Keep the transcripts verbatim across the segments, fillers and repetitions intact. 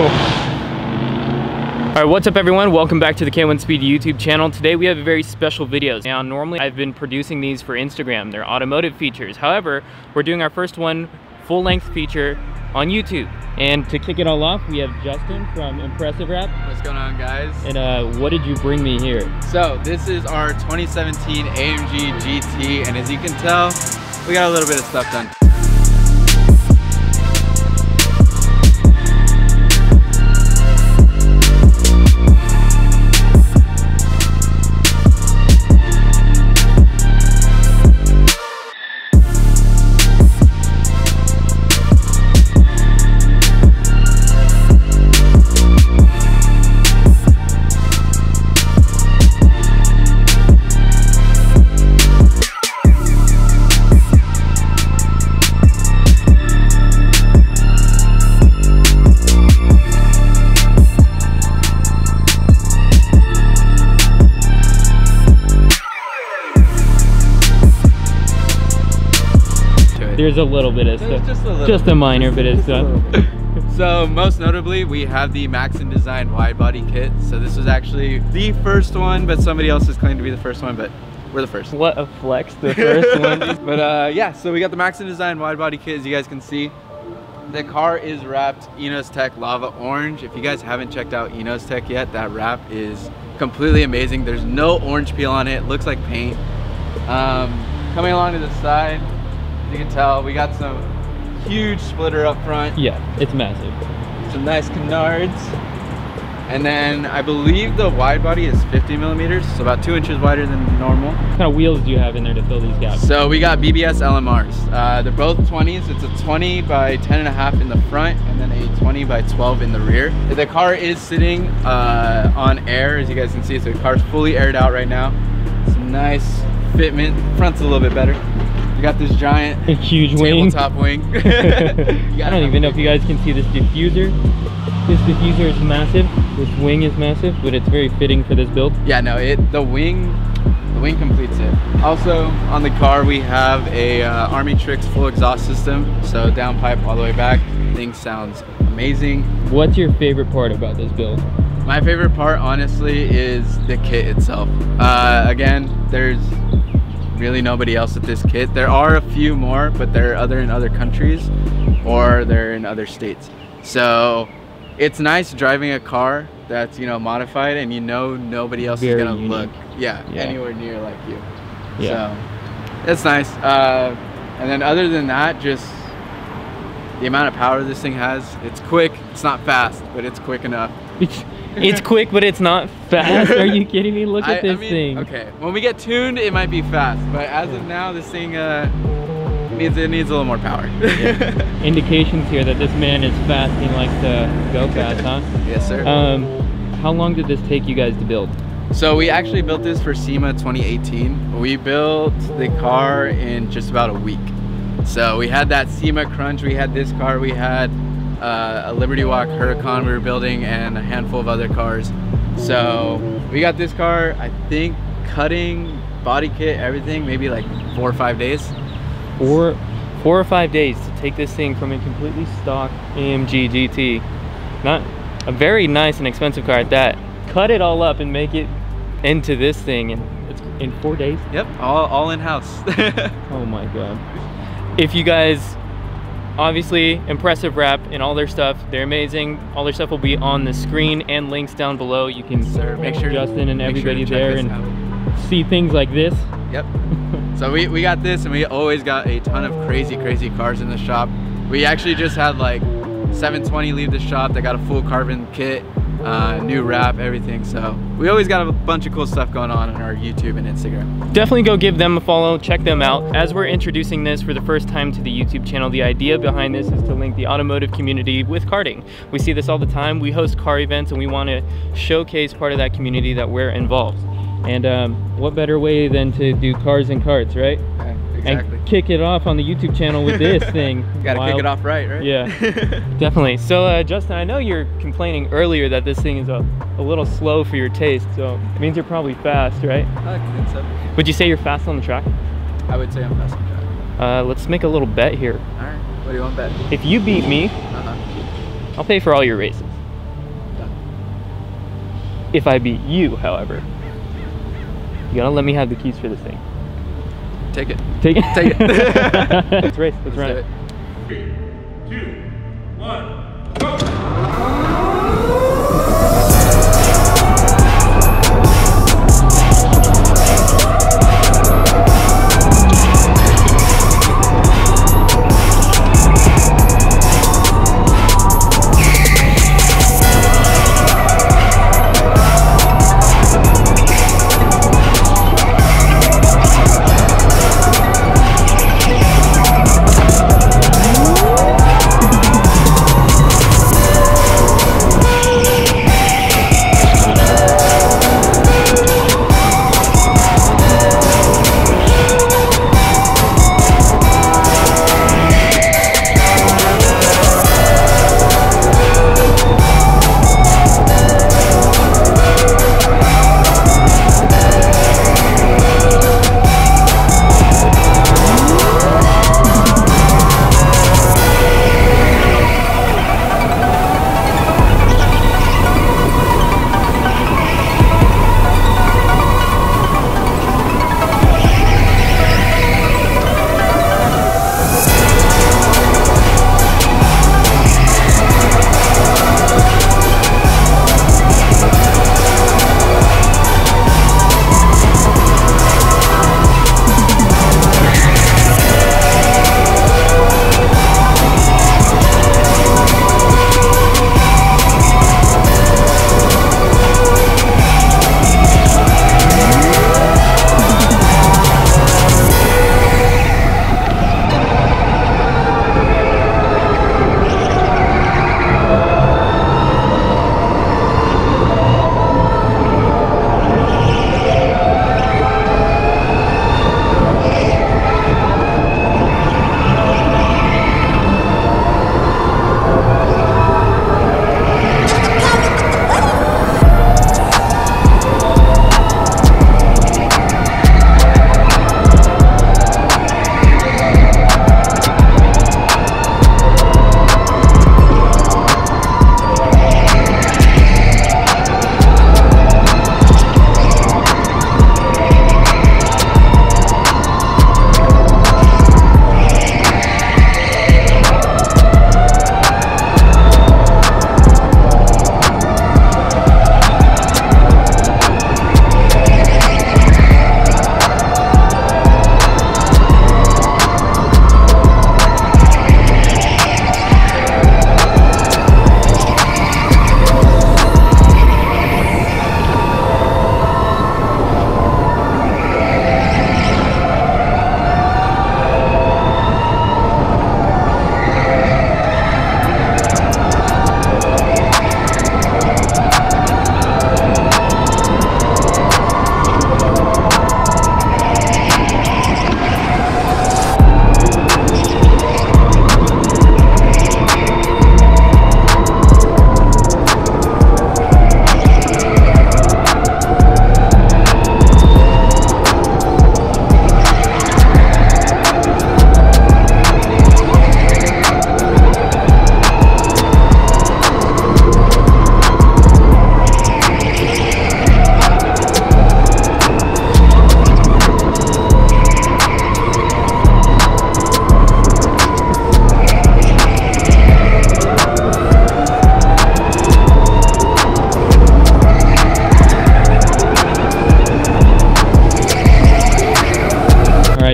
cool. Alright, what's up everyone? Welcome back to the K one Speed YouTube channel. Today we have a very special video. Now normally I've been producing these for Instagram. They're automotive features. However, we're doing our first one full-length feature on YouTube. And to kick it all off, we have Justin from Impressive Wrap. What's going on, guys? And uh, what did you bring me here? So this is our twenty seventeen A M G G T, and as you can tell, we got a little bit of stuff done. There's a little bit of stuff, just a, little just a minor bit of stuff. So most notably, we have the Maxson Design wide body kit. So this was actually the first one, but somebody else has claimed to be the first one, but we're the first. What a flex, the first one. But uh, yeah, so we got the Maxson Design wide body kit, as you guys can see. The car is wrapped Enos Tech Lava Orange. If you guys haven't checked out Enos Tech yet, that wrap is completely amazing. There's no orange peel on it, it looks like paint. Um, coming along to the side, you can tell we got some huge splitter up front. Yeah, it's massive. Some nice canards. And then I believe the wide body is fifty millimeters, so about two inches wider than normal. What kind of wheels do you have in there to fill these gaps? So we got B B S L M Rs. Uh, they're both twenties. It's a twenty by ten and a half in the front, and then a twenty by twelve in the rear. The car is sitting uh, on air, as you guys can see, so the car's fully aired out right now. Some nice fitment. Front's a little bit better. We got this giant a huge tabletop wing. wing. I don't even know if you guys can see this diffuser. This diffuser is massive. This wing is massive, but it's very fitting for this build. Yeah, no, it the wing, the wing completes it. Also on the car we have a uh, Armytrix full exhaust system, so downpipe all the way back. Thing sounds amazing. What's your favorite part about this build? My favorite part, honestly, is the kit itself. Uh, again, there's really nobody else with this kit. There are a few more, but they're other in other countries or they're in other states. So it's nice driving a car that's, you know, modified and you know nobody else Very is gonna unique. look yeah, yeah anywhere near like you. Yeah. So it's nice. Uh, and then other than that, just the amount of power this thing has. It's quick, it's not fast, but it's quick enough. It's quick, but it's not fast. Are you kidding me? Look at I, this I mean, thing. Okay, when we get tuned, it might be fast, but as yeah. of now, this thing uh, needs it needs a little more power. Yeah. Indications here that this man is fast. He likes to go fast, huh? Yes, sir. Um, how long did this take you guys to build? So we actually built this for SEMA twenty eighteen. We built the car in just about a week. So we had that SEMA crunch. We had this car. We had. Uh, a Liberty Walk Huracan we were building and a handful of other cars. So we got this car, I think, cutting, body kit, everything, maybe like four or five days. Four, four or five days to take this thing from a completely stock A M G G T, not a very nice and expensive car at that, cut it all up and make it into this thing in, it's in four days? Yep, all, all in-house. Oh my God. If you guys Obviously, Impressive Wrap and all their stuff. They're amazing. All their stuff will be on the screen and links down below. You can Sir, make sure Justin and everybody sure there and out. see things like this. Yep. So we, we got this, and we always got a ton of crazy, crazy cars in the shop. We actually just had like seven twenty leave the shop. They got a full carbon kit, uh, new wrap, everything. So we always got a bunch of cool stuff going on on our YouTube and Instagram. Definitely go give them a follow, check them out. As we're introducing this for the first time to the YouTube channel, the idea behind this is to link the automotive community with karting. We see this all the time. We host car events and we want to showcase part of that community that we're involved. And um, what better way than to do cars and karts, right? Okay. Exactly. And kick it off on the YouTube channel with this thing. Gotta Wild. kick it off right, right? Yeah, definitely. So uh, Justin, I know you're complaining earlier that this thing is a, a little slow for your taste, so it means you're probably fast, right? I think so. Would you say you're fast on the track? I would say I'm fast on the track. Uh, let's make a little bet here. All right, what do you want to bet? If you beat me, uh-huh. I'll pay for all your races. If I beat you, however, you gotta let me have the keys for this thing. Take it. Take it. Take it. Let's race. Let's, Let's run it. Three, two, one, go!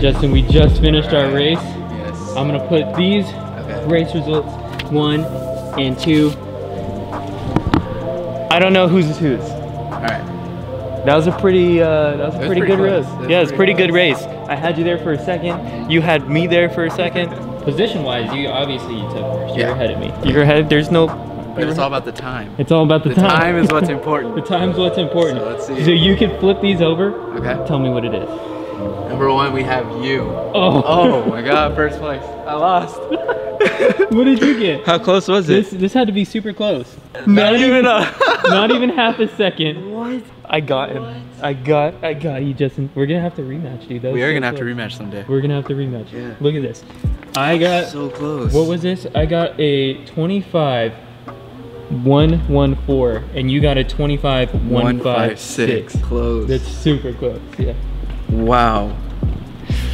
Justin, we just finished our race. Yes. I'm gonna put these okay. race results one and two. I don't know whose is whose. All right. That was a pretty. Uh, that was a pretty, was pretty good close. race. That yeah, it was a pretty, pretty good race. I had you there for a second. You had me there for a second. Position-wise, you obviously you took first. You're yeah. ahead of me. You're ahead. There's no. But it's all about the time. It's all about the, the time. The time is what's important. The time's what's important. So let's see. So you can flip these over. Okay. Tell me what it is. Number one, we have you. Oh, oh my God, first place. I lost. What did you get? How close was this, it? This had to be super close. Not, not even a. Not even half a second. What? I got him. What? I got, I got you, Justin. We're gonna have to rematch, dude. That we are so gonna close. have to rematch someday. We're gonna have to rematch. Yeah. Look at this. I got so close. What was this? I got a twenty-five one one four, and you got a twenty-five one five six. Close. That's super close. Yeah. Wow.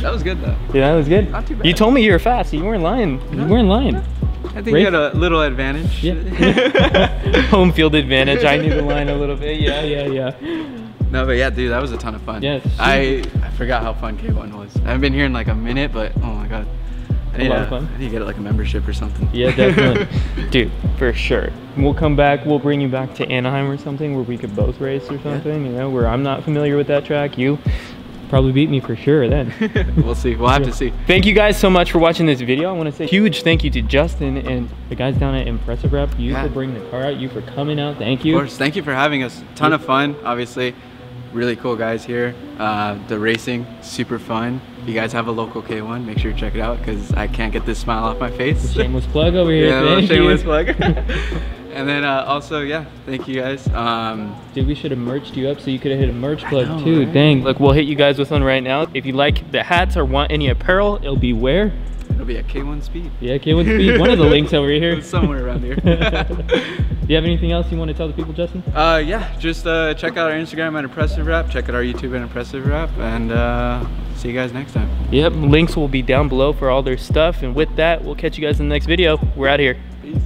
That was good though. Yeah, that was good. Not too bad. You told me you were fast. You weren't lying. No. You weren't lying. I think Rafe? You had a little advantage. Yeah. Home field advantage. I knew the line a little bit. Yeah, yeah, yeah. No, but yeah, dude, that was a ton of fun. Yes. Yeah, I I forgot how fun K one was. I've been here in like a minute, but oh my god. I need, a lot a, of fun. I need to get like a membership or something. Yeah, definitely. Dude, for sure. We'll come back, we'll bring you back to Anaheim or something where we could both race or something, yeah. You know, where I'm not familiar with that track. You probably beat me for sure then. We'll see, we'll have yeah. to see. Thank you guys so much for watching this video. I want to say a huge thank you to Justin and the guys down at Impressive Wrap. You yeah. for bringing the car out, you for coming out, thank you. Of course, thank you for having us. Ton yeah. of fun, obviously. Really cool guys here. Uh, the racing, super fun. If you guys have a local K one, make sure you check it out because I can't get this smile off my face. Shameless plug over here. Yeah, thank shameless you. plug. And then uh, also, yeah, thank you guys. Um, Dude, we should have merged you up so you could have hit a merch plug know, too. Right? Dang, look, we'll hit you guys with one right now. If you like the hats or want any apparel, it'll be where? It'll be at K one Speed. Yeah, K one Speed. One of the links over here. Somewhere around here. Do you have anything else you want to tell the people, Justin? Uh, yeah, just uh, check out our Instagram at Impressive Wrap. Check out our YouTube at Impressive Wrap. And uh, see you guys next time. Yep, links will be down below for all their stuff. And with that, we'll catch you guys in the next video. We're out of here. Peace.